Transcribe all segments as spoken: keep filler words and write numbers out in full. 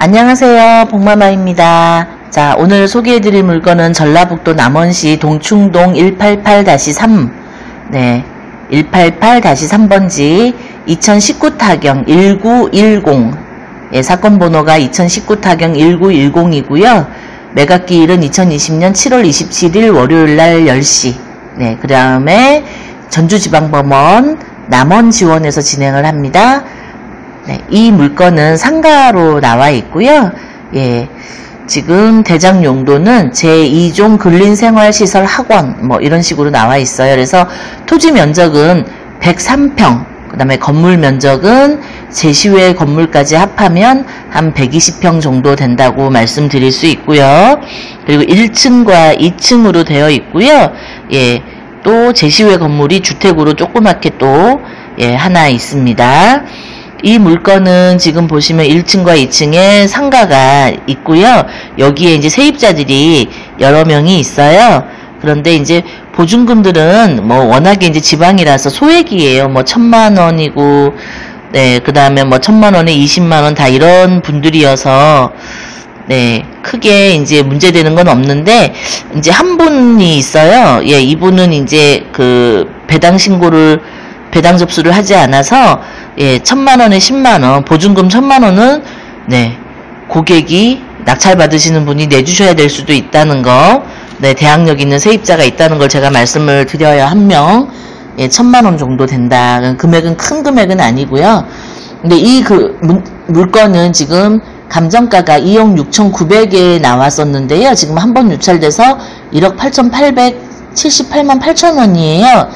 안녕하세요, 복마마입니다. 자, 오늘 소개해드릴 물건은 전라북도 남원시 동충동 백팔십팔 삼, 네, 백팔십팔 삼 번지 이천십구 타경 천구백십, 예, 사건 번호가 이천십구 타경 천구백십 이고요. 매각기일은 이천이십년 칠월 이십칠일 월요일날 열 시, 네, 그 다음에 전주지방법원 남원지원에서 진행을 합니다. 네, 이 물건은 상가로 나와 있고요. 예, 지금 대장 용도는 제이 종 근린생활시설 학원 뭐 이런 식으로 나와 있어요. 그래서 토지 면적은 백삼 평, 그 다음에 건물 면적은 제시외 건물까지 합하면 한 백이십 평 정도 된다고 말씀드릴 수 있고요. 그리고 일층과 이층으로 되어 있고요. 예, 또 제시외 건물이 주택으로 조그맣게 또 예, 하나 있습니다. 이 물건은 지금 보시면 일층과 이층에 상가가 있고요. 여기에 이제 세입자들이 여러 명이 있어요. 그런데 이제 보증금들은 뭐 워낙에 이제 지방이라서 소액이에요. 뭐 천만 원이고, 네, 그 다음에 뭐 천만 원에 이십만 원 다 이런 분들이어서, 네, 크게 이제 문제되는 건 없는데, 이제 한 분이 있어요. 예, 이분은 이제 그 배당 신고를, 배당 접수를 하지 않아서, 예, 천만 원에 십만 원, 보증금 천만 원은, 네, 고객이 낙찰받으시는 분이 내주셔야 될 수도 있다는 거, 네, 대항력 있는 세입자가 있다는 걸 제가 말씀을 드려요. 한 명, 예, 천만 원 정도 된다. 금액은 큰 금액은 아니고요. 근데 이 그 물건은 지금 감정가가 이억 육천구백에 나왔었는데요. 지금 한 번 유찰돼서 일억 팔천팔백칠십팔만 팔천 원이에요.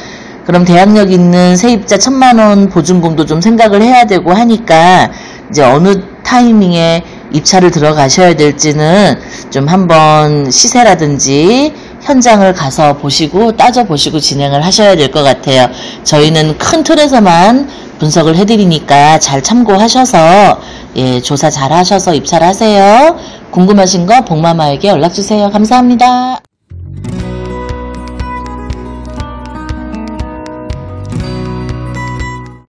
그럼 대항력 있는 세입자 천만 원 보증금도 좀 생각을 해야 되고 하니까 이제 어느 타이밍에 입찰을 들어가셔야 될지는 좀 한번 시세라든지 현장을 가서 보시고 따져보시고 진행을 하셔야 될 것 같아요. 저희는 큰 틀에서만 분석을 해드리니까 잘 참고하셔서, 예, 조사 잘 하셔서 입찰하세요. 궁금하신 거 복마마에게 연락주세요. 감사합니다.